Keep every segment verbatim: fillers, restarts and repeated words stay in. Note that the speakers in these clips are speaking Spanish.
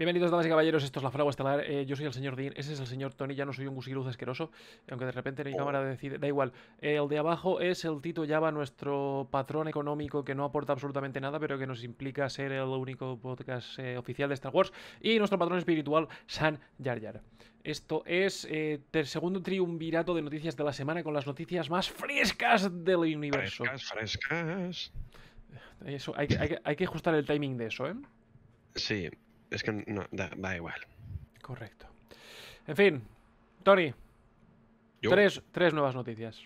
Bienvenidos, damas y caballeros, esto es La Fragua Estelar. Eh, yo soy el señor Dean, ese es el señor Tony, ya no soy un gusiluz asqueroso, aunque de repente mi oh. cámara decide, da igual. Eh, el de abajo es el Tito Java, nuestro patrón económico que no aporta absolutamente nada, pero que nos implica ser el único podcast eh, oficial de Star Wars, y nuestro patrón espiritual, San Yar Yar. Esto es eh, el segundo triunvirato de noticias de la semana con las noticias más frescas del universo. Frescas, frescas. Eso, hay, hay, hay que ajustar el timing de eso, ¿eh? Sí. Es que no, da, da igual. Correcto. En fin, Tony, tres, tres nuevas noticias.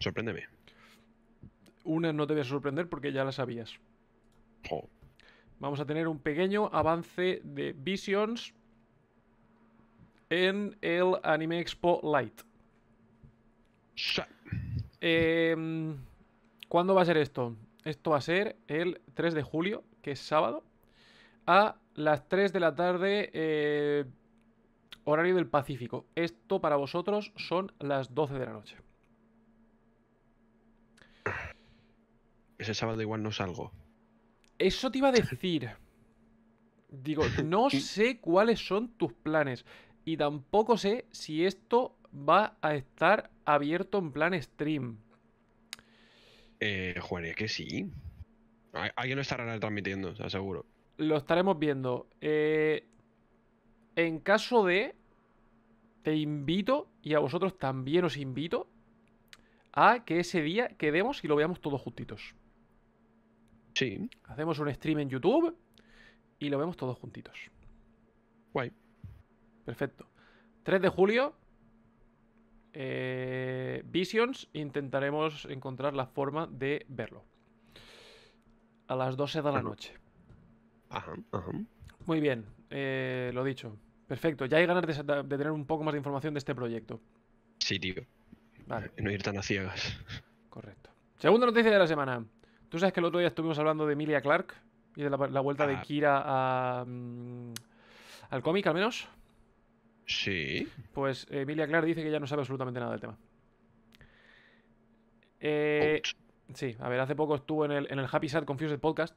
Sorpréndeme. Una no te voy a sorprender porque ya la sabías. Oh. Vamos a tener un pequeño avance de Visions en el Anime Expo Lite. Eh, ¿Cuándo va a ser esto? Esto va a ser el tres de julio, que es sábado, a las tres de la tarde, eh, horario del Pacífico. Esto para vosotros son las doce de la noche. Ese sábado igual no salgo. Eso te iba a decir. Digo, no sé cuáles son tus planes. Y tampoco sé si esto va a estar abierto en plan stream. Eh, jugaría que sí. Alguien lo estará transmitiendo, os aseguro. Lo estaremos viendo. Eh, en caso de, te invito, y a vosotros también os invito, a que ese día quedemos y lo veamos todos juntitos. Sí. Hacemos un stream en YouTube y lo vemos todos juntitos. Guay. Perfecto. tres de julio, eh, Visions, intentaremos encontrar la forma de verlo. A las doce de la noche. Ajá, ajá. Muy bien, eh, lo dicho. Perfecto, ya hay ganas de, de tener un poco más de información de este proyecto. Sí, tío. Vale. No ir tan a ciegas. Correcto. Segunda noticia de la semana. Tú sabes que el otro día estuvimos hablando de Emilia Clarke y de la, la vuelta ah. de Kira a, um, al cómic, al menos. Sí. Pues eh, Emilia Clarke dice que ya no sabe absolutamente nada del tema. Eh, sí, a ver, hace poco estuvo en el, en el Happy Sad Confused Podcast.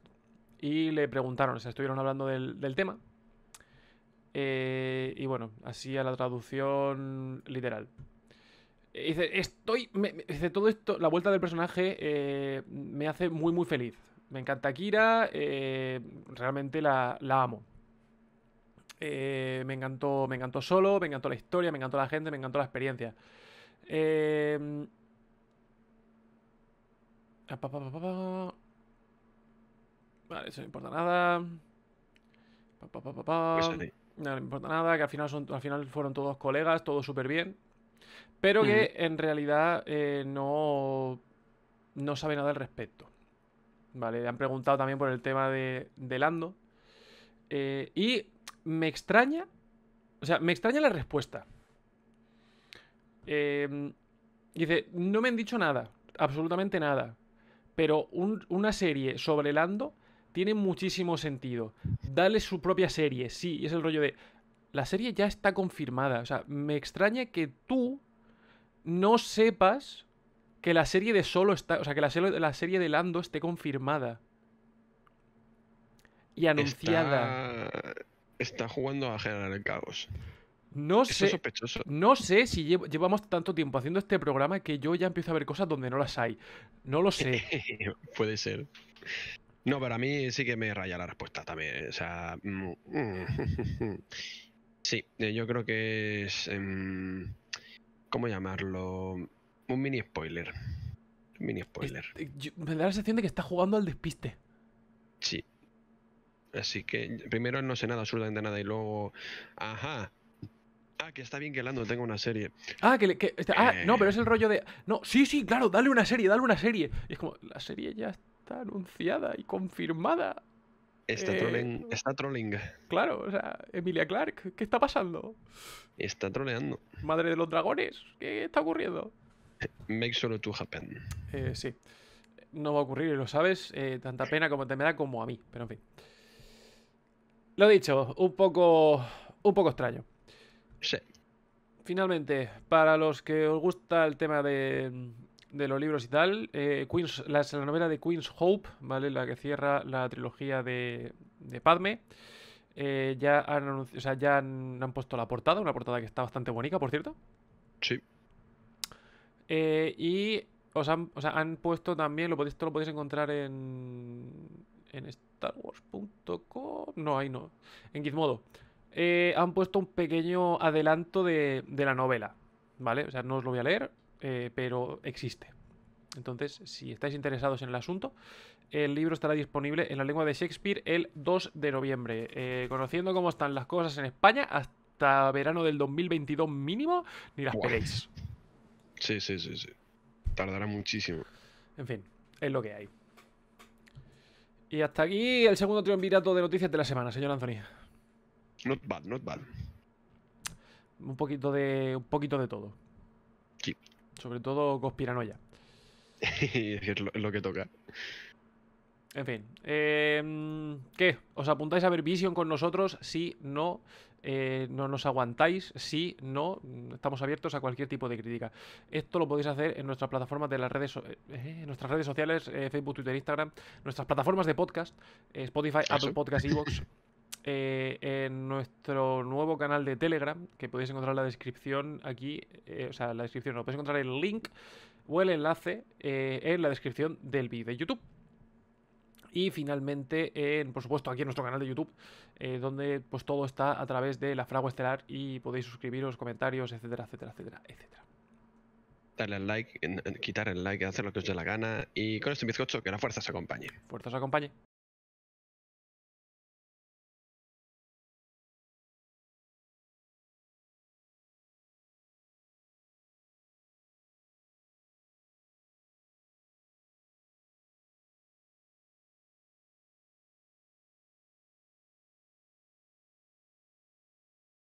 Y le preguntaron, o sea, estuvieron hablando del, del tema. Eh, y bueno, así a la traducción literal. Eh, dice, estoy. Me, dice, todo esto, la vuelta del personaje eh, me hace muy, muy feliz. Me encanta Kira, eh, realmente la, la amo. Eh, me encantó, me encantó Solo, me encantó la historia, me encantó la gente, me encantó la experiencia. Eh. Pa, pa, pa, pa, pa. Vale, eso no importa nada. Pa, pa, pa, pa, pa. No, no importa nada, que al final, son, al final fueron todos colegas, todo súper bien. Pero que mm. en realidad eh, no, no sabe nada al respecto. Vale, le han preguntado también por el tema de, de Lando. Eh, y me extraña, o sea, me extraña la respuesta. Eh, dice, no me han dicho nada, absolutamente nada. Pero un, una serie sobre Lando tiene muchísimo sentido. Dale su propia serie, sí. Y es el rollo de... La serie ya está confirmada. O sea, me extraña que tú no sepas que la serie de Solo está... O sea, que la, la serie de Lando esté confirmada. Y anunciada. Está, está jugando a generar el caos. No sé, es sospechoso. No sé si llevo, llevamos tanto tiempo haciendo este programa que yo ya empiezo a ver cosas donde no las hay. No lo sé. Puede ser. No, pero a mí sí que me raya la respuesta también. O sea, sí, yo creo que es, ¿cómo llamarlo? Un mini spoiler. Un mini spoiler. Me da la sensación de que está jugando al despiste. Sí. Así que primero no sé nada, absolutamente nada, y luego, ajá. Ah, que está bien que Lando tenga una serie. Ah, que... que está, ah, eh... no, pero es el rollo de... No, sí, sí, claro, dale una serie, dale una serie. Y es como, la serie ya está anunciada y confirmada. Está, eh... trolling, está trolling. Claro, o sea, Emilia Clarke, ¿qué está pasando? Está troleando. Madre de los dragones, ¿qué está ocurriendo? Make sure to happen. Eh, sí, no va a ocurrir, lo sabes, eh, tanta pena como te me da como a mí, pero en fin. Lo dicho, un poco, un poco extraño. Sí. Finalmente, para los que os gusta el tema de, de los libros y tal, eh, Queen's, la, la novela de Queen's Hope, ¿vale? La que cierra la trilogía de, de Padme, eh, ya, han o sea, ya han, han puesto la portada, una portada que está bastante bonita, por cierto. Sí. Eh, y os han, o sea, han puesto también, lo podéis, esto lo podéis encontrar en, en star wars punto com, no, ahí no, en Gizmodo. Eh, han puesto un pequeño adelanto de, de la novela, ¿vale? O sea, no os lo voy a leer, eh, pero existe. Entonces, si estáis interesados en el asunto, el libro estará disponible en la lengua de Shakespeare el dos de noviembre. Eh, conociendo cómo están las cosas en España, hasta verano del dos mil veintidós mínimo, ni las peguéis. Sí, sí, sí, sí. Tardará muchísimo. En fin, es lo que hay. Y hasta aquí el segundo triunvirato de noticias de la semana, señor Anthony. Not bad, not bad. Un poquito de, un poquito de todo. Sí. Sobre todo conspiranoia. Es lo, lo que toca. En fin. Eh, ¿Qué? ¿Os apuntáis a ver Vision con nosotros? Sí, no. Eh, no nos aguantáis, sí, no, estamos abiertos a cualquier tipo de crítica. Esto lo podéis hacer en nuestras plataformas de las redes, so eh, en nuestras redes sociales, eh, Facebook, Twitter, Instagram, nuestras plataformas de podcast, eh, Spotify, ¿Eso? Apple Podcast, Ivoox, eh, en nuestro nuevo canal de Telegram, que podéis encontrar en la descripción aquí, eh, o sea, en la descripción no, podéis encontrar el link o el enlace eh, en la descripción del vídeo de YouTube. Y finalmente, eh, por supuesto, aquí en nuestro canal de YouTube, eh, donde pues todo está a través de La Fragua Estelar y podéis suscribiros, comentarios, etcétera, etcétera, etcétera, etcétera. Darle al like, quitar el like, hacer lo que os dé la gana y con este bizcocho que la fuerza os acompañe. Fuerza os acompañe.